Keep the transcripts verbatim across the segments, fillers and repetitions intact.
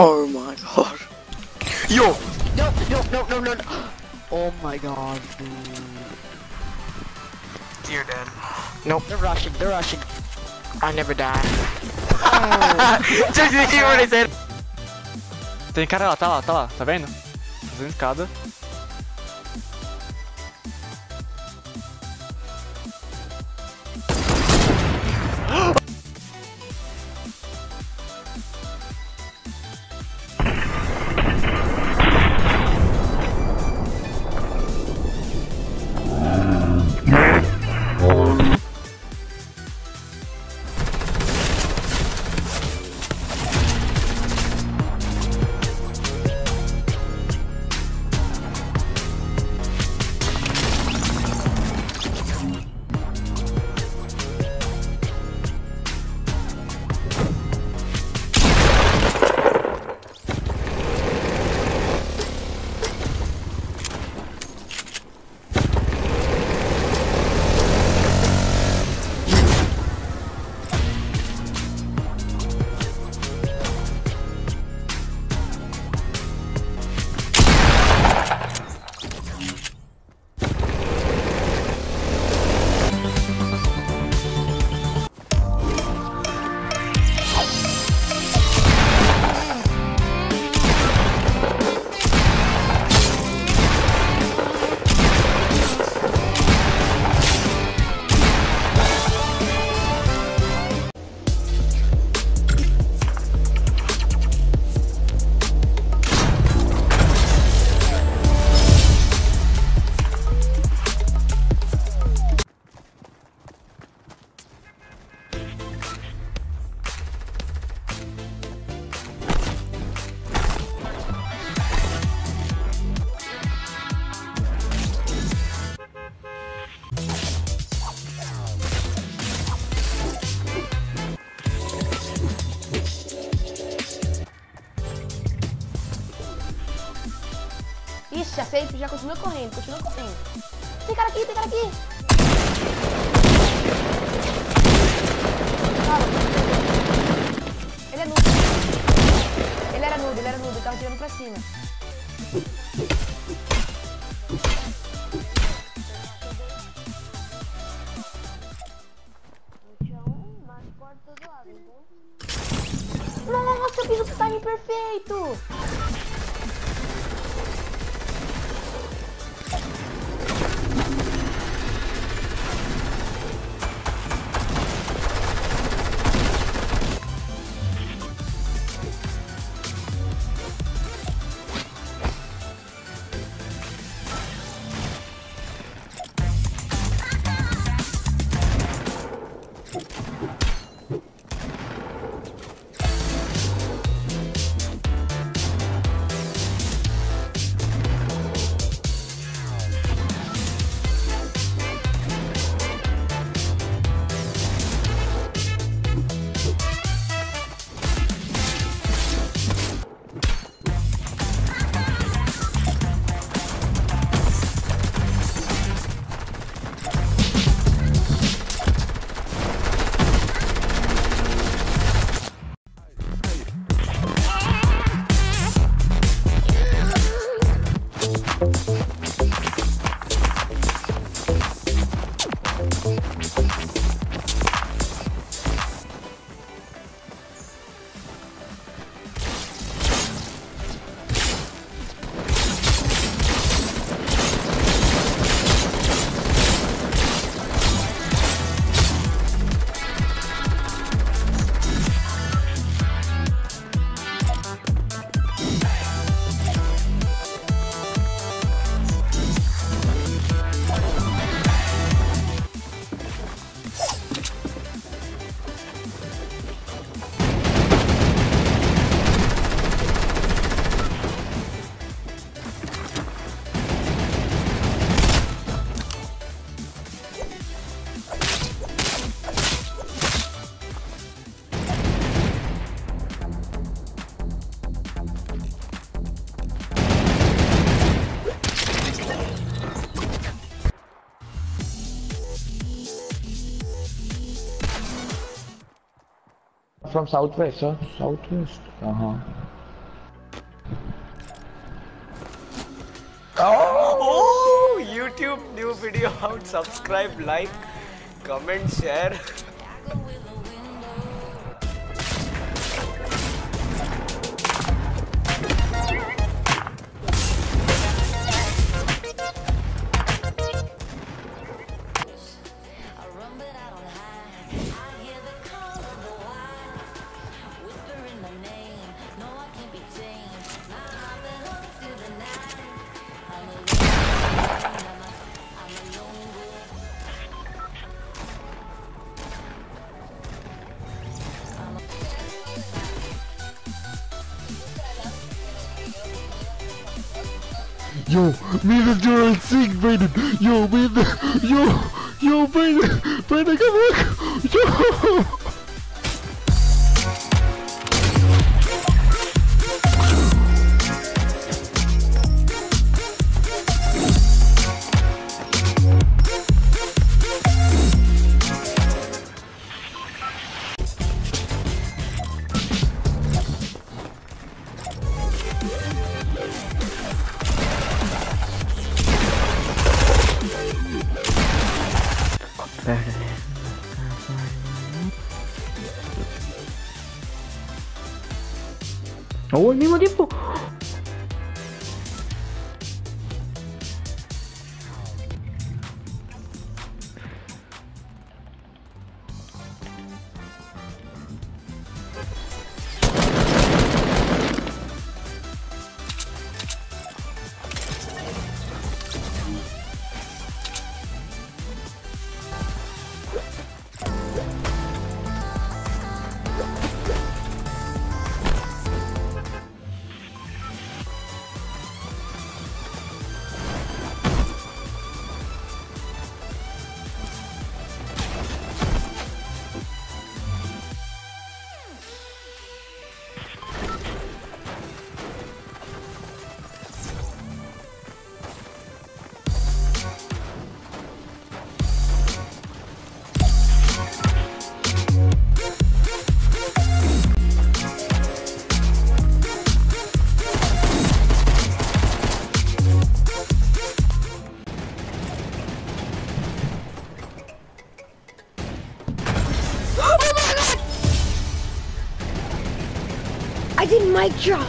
Oh my god. Yo! No, no, no, no, no, no. Oh my god, dude. You're dead. Nope. They're rushing, they're rushing. I never die. Just the keyboard is dead. Tem cara lá, tá lá, tá lá, tá vendo? Fazendo escada. Ixi, já sei, já continua correndo, continua correndo. Tem cara aqui, tem cara aqui! Cara, ele é nudo. Ele era nudo, ele era nudo, ele tava tirando pra cima. Nossa, eu fiz o time perfeito! From southwest, huh? Southwest? Uh-huh. Oh, oh, YouTube new video out. Subscribe, like, comment, share. Yo, mira, yo el Sig, Brayden. Yo, mira, yo, yo, Brayden, Brayden, come on. Yo. ¡Oh, al mismo tiempo! I did my job.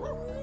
Woo!